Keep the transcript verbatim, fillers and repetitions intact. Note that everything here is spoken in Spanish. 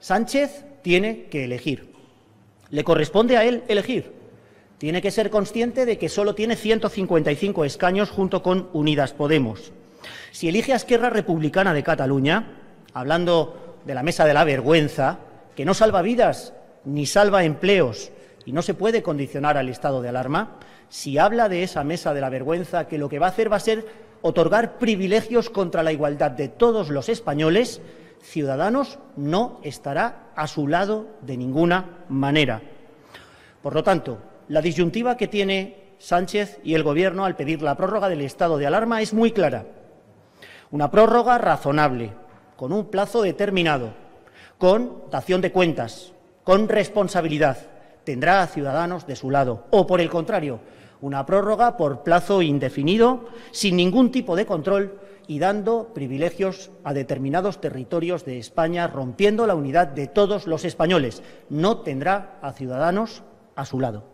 Sánchez tiene que elegir. Le corresponde a él elegir. Tiene que ser consciente de que solo tiene ciento cincuenta y cinco escaños junto con Unidas Podemos. Si elige a Esquerra Republicana de Cataluña, hablando de la Mesa de la Vergüenza, que no salva vidas ni salva empleos y no se puede condicionar al estado de alarma, si habla de esa Mesa de la Vergüenza que lo que va a hacer va a ser otorgar privilegios contra la igualdad de todos los españoles, Ciudadanos no estará a su lado de ninguna manera. Por lo tanto, la disyuntiva que tiene Sánchez y el Gobierno al pedir la prórroga del estado de alarma es muy clara. Una prórroga razonable, con un plazo determinado, con dación de cuentas, con responsabilidad. Tendrá a Ciudadanos de su lado. O, por el contrario, una prórroga por plazo indefinido, sin ningún tipo de control y dando privilegios a determinados territorios de España, rompiendo la unidad de todos los españoles. No tendrá a Ciudadanos a su lado.